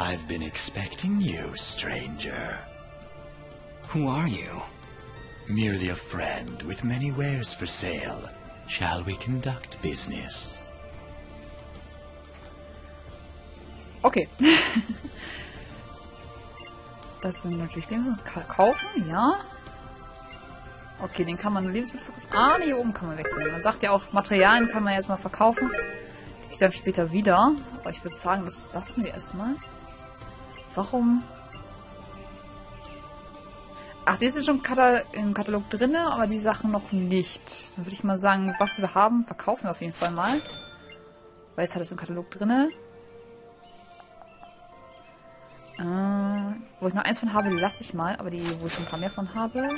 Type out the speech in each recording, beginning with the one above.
I've been expecting you, stranger. Who are you? Merely a friend with many wares for sale. Shall we conduct business? Okay. Das sind natürlich Lebensmittel kaufen, ja. Okay, den kann man Lebensmittel verkaufen. Ah, nee, hier oben kann man wechseln. Man sagt ja auch, Materialien kann man jetzt mal verkaufen. Die dann später wieder. Aber ich würde sagen, das lassen wir erstmal. Warum? Ach, die sind schon im Katalog drin, aber die Sachen noch nicht. Dann würde ich mal sagen, was wir haben, verkaufen wir auf jeden Fall mal. Weil jetzt hat es im Katalog drin. Wo ich nur eins von habe, lasse ich mal. Aber die, wo ich schon ein paar mehr von habe...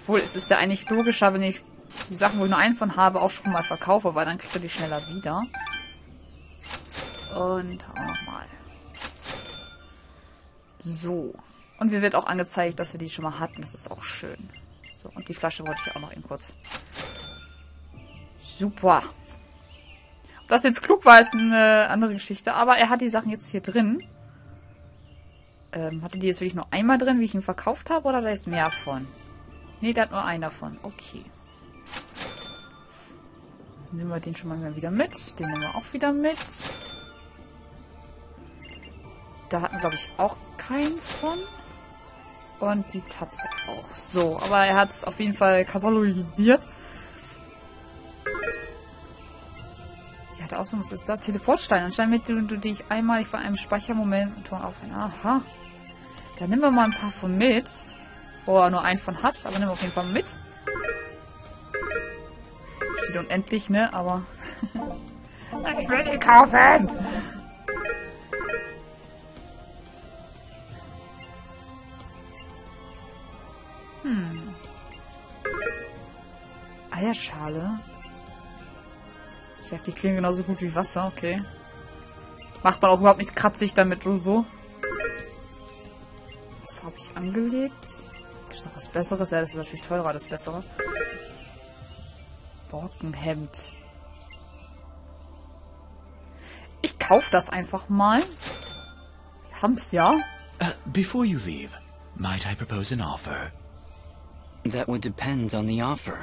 Obwohl, es ist ja eigentlich logischer, wenn ich die Sachen, wo ich nur einen von habe, auch schon mal verkaufe. Weil dann kriegt er die schneller wieder. Und auch nochmal. So. Und mir wird auch angezeigt, dass wir die schon mal hatten. Das ist auch schön. So, und die Flasche wollte ich auch noch eben kurz. Super. Ob das jetzt klug war, ist eine andere Geschichte. Aber er hat die Sachen jetzt hier drin. Hatte die jetzt wirklich nur einmal drin, wie ich ihn verkauft habe? Oder da ist mehr von? Ne, der hat nur einen davon. Okay. Dann nehmen wir den schon mal wieder mit. Den nehmen wir auch wieder mit. Da hatten wir, glaube ich, auch keinen von. Und die Tatze auch. So, aber er hat es auf jeden Fall katalogisiert. Die hatte auch so, was ist das? Teleportstein. Anscheinend mit dem du dich einmalig von einem Speichermoment auf ein... Aha. Dann nehmen wir mal ein paar von mit. Wo er nur einen von hat, aber nehmen wir auf jeden Fall mit. Steht unendlich, ne? Aber... Ich will ihn kaufen! Eierschale. Ich dachte, die klingen genauso gut wie Wasser, okay. Macht man auch überhaupt nichts kratzig damit oder so. Was habe ich angelegt? Gibt es noch was Besseres? Ja, das ist natürlich teurer, das Bessere. Borkenhemd. Ich kaufe das einfach mal. Wir haben's ja. Before you leave, might I propose an offer? That would depend on the offer.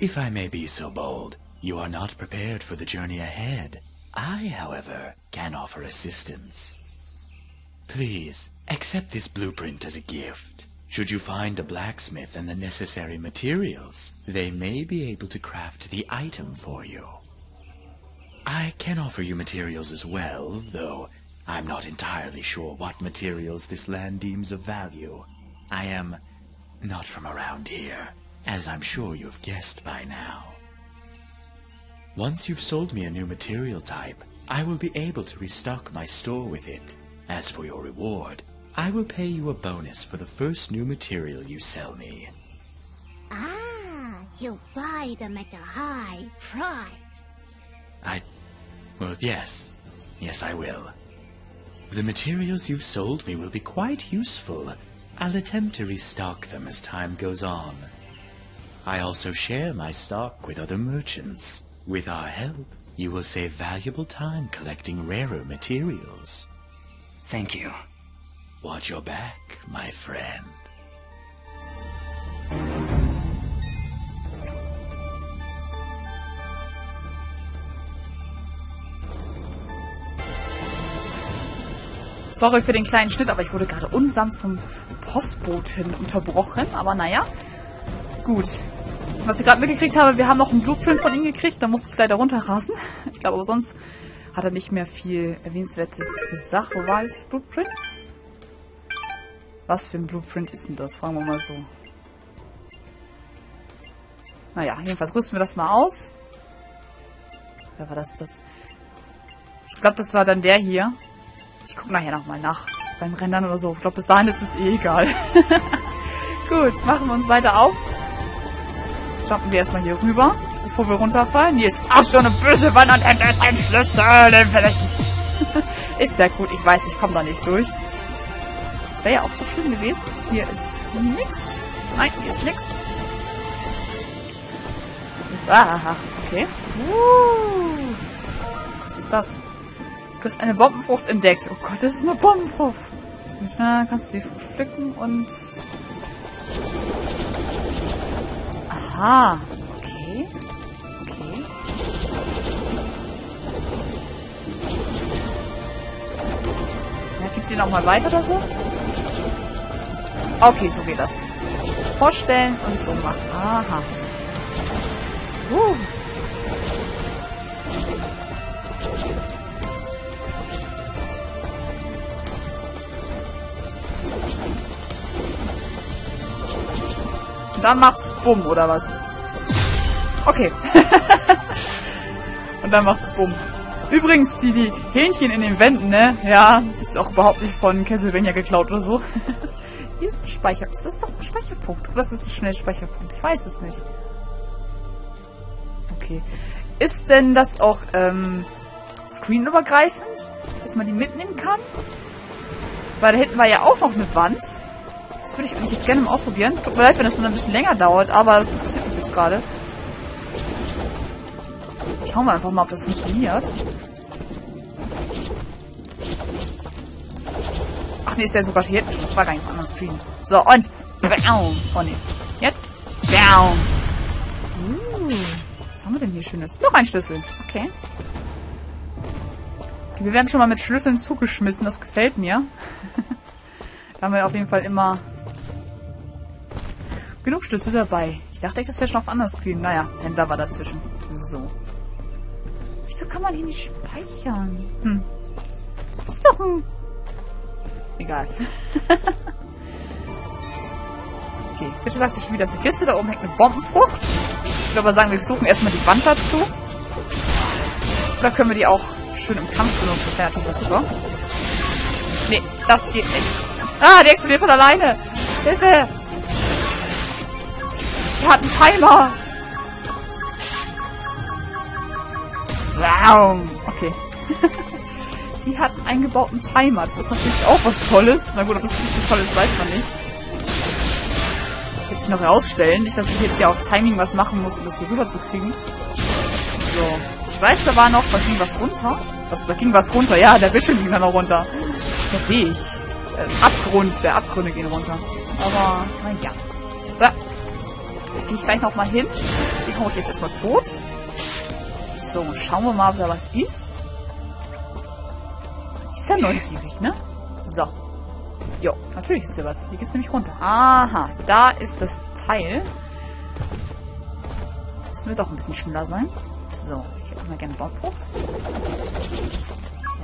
If I may be so bold, you are not prepared for the journey ahead. I, however, can offer assistance. Please, accept this blueprint as a gift. Should you find a blacksmith and the necessary materials, they may be able to craft the item for you. I can offer you materials as well, though I'm not entirely sure what materials this land deems of value. I am not from around here, as I'm sure you've guessed by now. Once you've sold me a new material type, I will be able to restock my store with it. As for your reward, I will pay you a bonus for the first new material you sell me. Ah, you buy them at a high price. Well, yes. Yes, I will. The materials you've sold me will be quite useful. I'll attempt to restock them as time goes on. I also share my stock with other merchants. With our help, you will save valuable time collecting rarer materials. Thank you. Watch your back, my friend. Sorry für den kleinen Schnitt, aber ich wurde gerade unsanft vom Postboten unterbrochen. Aber naja, gut. Was ich gerade mitgekriegt habe, wir haben noch einen Blueprint von ihm gekriegt. Da musste ich leider runterrasen. Ich glaube, aber sonst hat er nicht mehr viel Erwähnenswertes gesagt. Wo war jetzt das Blueprint? Was für ein Blueprint ist denn das? Fragen wir mal so. Naja, jedenfalls rüsten wir das mal aus. Wer war das? Ich glaube, das war dann der hier. Ich gucke nachher nochmal nach. Beim Rendern oder so. Ich glaube, bis dahin ist es eh egal. Gut, machen wir uns weiter auf. Jumpen wir erstmal hier rüber, bevor wir runterfallen. Hier ist auch so eine böse Wand und hinter ist ein Schlüssel im Verlächen. Ist ja gut, ich weiß, ich komme da nicht durch. Wäre ja auch so schön gewesen. Hier ist nix. Nein, hier ist nix. Ah, okay. Was ist das? Du hast eine Bombenfrucht entdeckt. Oh Gott, das ist eine Bombenfrucht. Und schnell kannst du die Frucht pflücken und... Aha. Okay. Okay. Ja, gibt's die nochmal weiter oder so? Okay, so geht das. Vorstellen und so machen. Aha. Dann macht's bumm, oder was? Okay. Und dann macht's bumm. Übrigens, die Hähnchen in den Wänden, ne? Ja, ist auch überhaupt nicht von Castlevania geklaut oder so. Hier ist ein Speicher. Das ist doch ein Speicherpunkt. Das ist ein Schnellspeicherpunkt. Ich weiß es nicht. Okay. Ist denn das auch screenübergreifend? Dass man die mitnehmen kann? Weil da hinten war ja auch noch eine Wand. Das würde ich eigentlich jetzt gerne mal ausprobieren. Tut mir leid, wenn das nur ein bisschen länger dauert, aber das interessiert mich jetzt gerade. Schauen wir einfach mal, ob das funktioniert. Ach ne, ist der sogar hier hinten schon. Das war gar nicht auf einem anderen Screen. So, und... Bam! Oh ne. Jetzt... Bam! Was haben wir denn hier Schönes? Noch ein Schlüssel. Okay. Okay, wir werden schon mal mit Schlüsseln zugeschmissen. Das gefällt mir. Da haben wir auf jeden Fall immer... genug Schlüssel dabei. Ich dachte echt, das wäre schon auf anderen Screen. Naja, Händler war dazwischen. So. Wieso kann man hier nicht speichern? Hm. Ist doch ein... egal. Okay, Fischer sagt sich schon wieder, das ist eine Kiste. Da oben hängt eine Bombenfrucht. Ich würde aber sagen, wir suchen erstmal die Wand dazu. Oder können wir die auch schön im Kampf benutzen? Das wäre natürlich super. Nee, das geht nicht. Ah, die explodiert von alleine. Hilfe! Er hat einen Timer. Wow. Okay. Die hat einen eingebauten Timer. Das ist natürlich auch was Tolles. Na gut, ob das wirklich so toll ist, weiß man nicht. Jetzt noch herausstellen. Nicht, dass ich jetzt ja auf Timing was machen muss, um das hier rüber zu kriegen. So. Ich weiß, da war noch... da ging was runter. Was, da ging was runter. Ja, der Bildschirm ging da noch runter. Der Weg. Abgrund, der Abgründe gehen runter. Aber, naja. Da gehe ich gleich nochmal hin. Die hau ich jetzt erstmal tot. So, schauen wir mal, ob da was ist. Ist ja neugierig, ne? So. Jo, natürlich ist hier was. Hier geht's nämlich runter. Aha, da ist das Teil. Müssen wir doch ein bisschen schneller sein. So, ich hätte auch mal gerne Baumfrucht.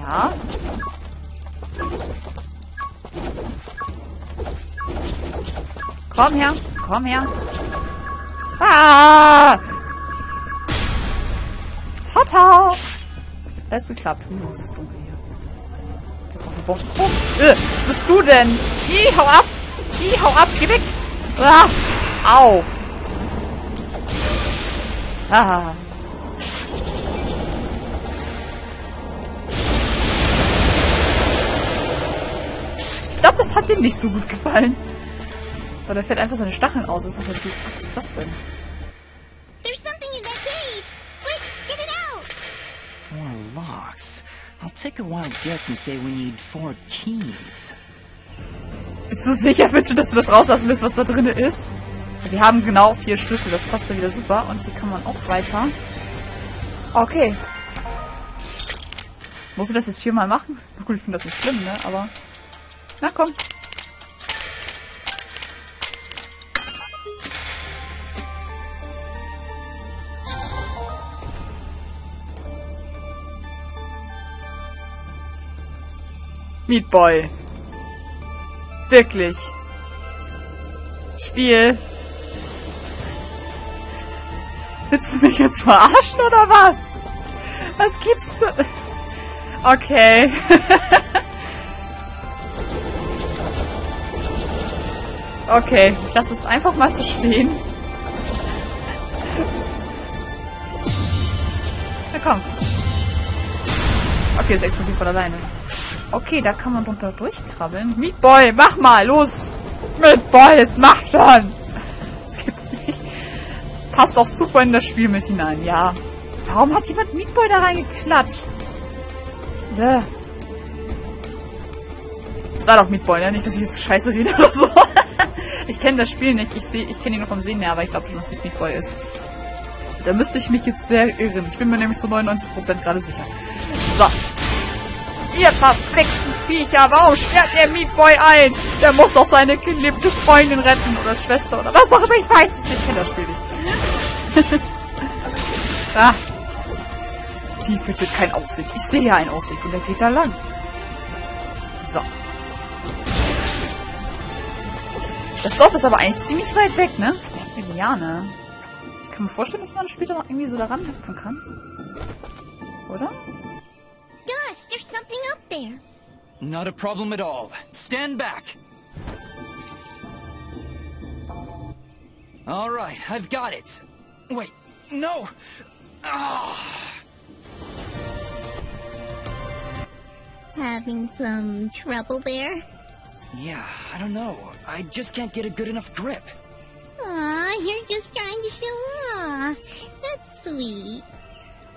Ja. Komm her, komm her. Ah! Tata! Das ist geklappt. Es ist dunkel hier. Da ist noch eine Bombe. Oh, was bist du denn? Ih, hau ab! Ih, hau ab! Geh weg! Ah! Au! Ah! Ich glaube, das hat dem nicht so gut gefallen. Weil der fährt einfach seine Stacheln aus. Was ist das denn? There's something in that cave. Quick, get it out. 4 locks. I'll take a wild guess and say we need 4 keys. Bist du sicher, Fidget, dass du das rauslassen willst, was da drin ist? Wir haben genau 4 Schlüssel. Das passt ja wieder super. Und die kann man auch weiter. Okay. Musst du das jetzt 4-mal machen? Gut, ich finde das nicht schlimm, ne? Aber... na komm. Meat Boy. Wirklich. Spiel. Willst du mich jetzt verarschen oder was? Was gibst du? Okay. Okay, ich lasse es einfach mal so stehen. Na komm. Okay, es explodiert von alleine. Okay, da kann man drunter durchkrabbeln. Meat Boy, mach mal, los! Meat Boy, es macht schon! Das gibt's nicht. Passt auch super in das Spiel mit hinein, ja. Warum hat jemand Meat Boy da reingeklatscht? Da. Das war doch Meat Boy, ne? Nicht, dass ich jetzt scheiße rede oder so. Ich kenne das Spiel nicht. Ich kenne ihn nur vom Sehen her, aber ich glaube schon, dass es Meat Boy ist. Da müsste ich mich jetzt sehr irren. Ich bin mir nämlich zu 99% gerade sicher. So. Ihr verflixten Viecher, warum sperrt ihr Meat Boy ein? Der muss doch seine geliebte Freundin retten oder Schwester oder was auch immer. Ich weiß es nicht. Ich kenne das Spiel nicht. Da. Die Fidget kein Ausweg. Ich sehe ja einen Ausweg und der geht da lang. So. Das Dorf ist aber eigentlich ziemlich weit weg, ne? Ja, ne? Ich kann mir vorstellen, dass man später noch irgendwie so da ranhüpfen kann. Oder? Gus, there's something up there. Not a problem at all. Stand back. All right, I've got it. Wait, no. Oh. Having some trouble there? Yeah, I don't know. I just can't get a good enough grip. Aw, you're just trying to show off. That's sweet.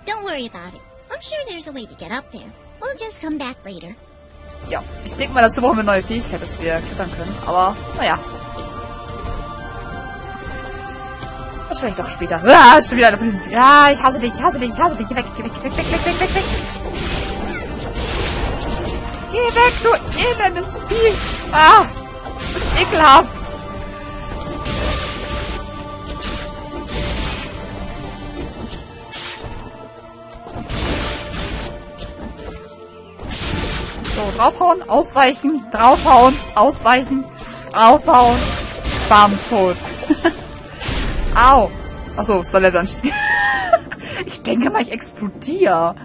Don't worry about it. I'm sure there's a way to get up there. We'll just come back later. Ja, ich denke mal, dazu brauchen wir eine neue Fähigkeit, dass wir klettern können. Aber, naja. Wahrscheinlich doch später. Ah, schon wieder einer von diesen... Ja, ich hasse dich, ich hasse dich, ich hasse dich. Geh weg, geh weg, geh weg, weg, weg, weg, weg. Geh weg, du elendes Viech! Ah! Du bist ekelhaft! So, draufhauen, ausweichen, draufhauen, ausweichen, draufhauen. Bam, tot. Au! Achso, es war Levelanstieg. Ich denke mal, ich explodiere.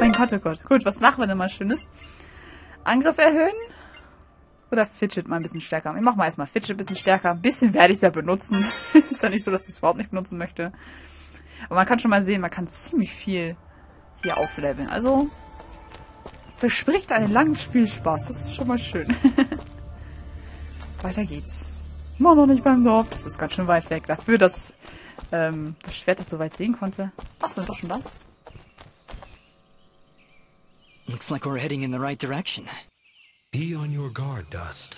Mein Gott, oh Gott. Gut, was machen wir denn mal Schönes? Angriff erhöhen? Oder Fidget mal ein bisschen stärker? Ich mach mal erstmal Fidget ein bisschen stärker. Ein bisschen werde ich es ja benutzen. Ist ja nicht so, dass ich es überhaupt nicht benutzen möchte. Aber man kann schon mal sehen, man kann ziemlich viel hier aufleveln. Also, verspricht einen langen Spielspaß. Das ist schon mal schön. Weiter geht's. Noch nicht beim Dorf. Das ist ganz schön weit weg. Dafür, dass das Schwert das so weit sehen konnte. Ach, sind doch schon da. Looks like we're heading in the right direction. Be on your guard, Dust.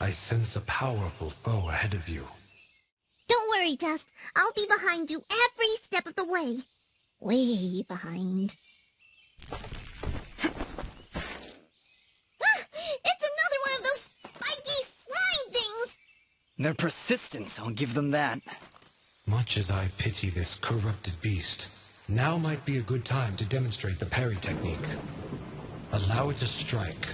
I sense a powerful foe ahead of you. Don't worry, Dust. I'll be behind you every step of the way. Way behind. Ah, it's another one of those spiky slime things! Their persistence, I'll give them that. Much as I pity this corrupted beast, now might be a good time to demonstrate the parry technique. Allow it to strike.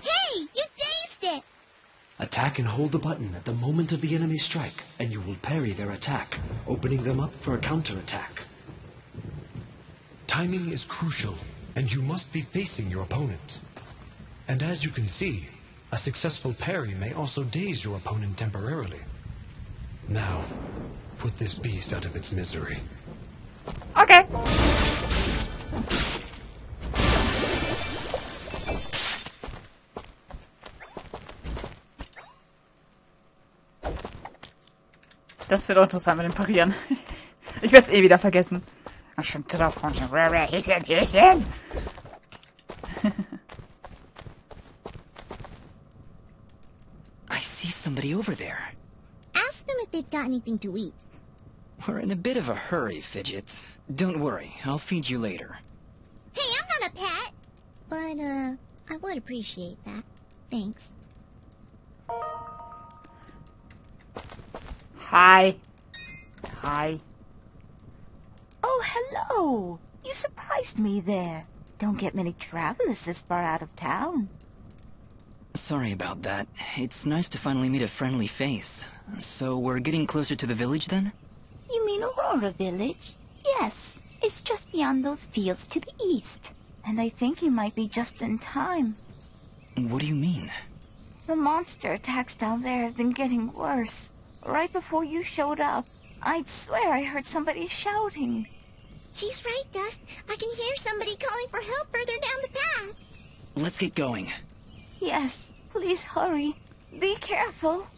Hey, you dazed it! Attack and hold the button at the moment of the enemy's strike, and you will parry their attack, opening them up for a counterattack. Timing is crucial, and you must be facing your opponent. And as you can see, a successful parry may also daze your opponent temporarily. Now, put this beast out of its misery. Okay. Das wird auch interessant mit dem Parieren. Ich werde es eh wieder vergessen. Ach, schon drauf. Hießen. I see somebody over there. Ask them if they've got anything to eat. We're in a bit of a hurry, Fidget. Don't worry, I'll feed you later. Hey, I'm not a pet! But, I would appreciate that. Thanks. Hi. Hi. Oh, hello! You surprised me there. Don't get many travelers this far out of town. Sorry about that. It's nice to finally meet a friendly face. So, we're getting closer to the village, then? You mean Aurora Village? Yes, it's just beyond those fields to the east. And I think you might be just in time. What do you mean? The monster attacks down there have been getting worse. Right before you showed up, I'd swear I heard somebody shouting. She's right, Dust. I can hear somebody calling for help further down the path. Let's get going. Yes, please hurry. Be careful.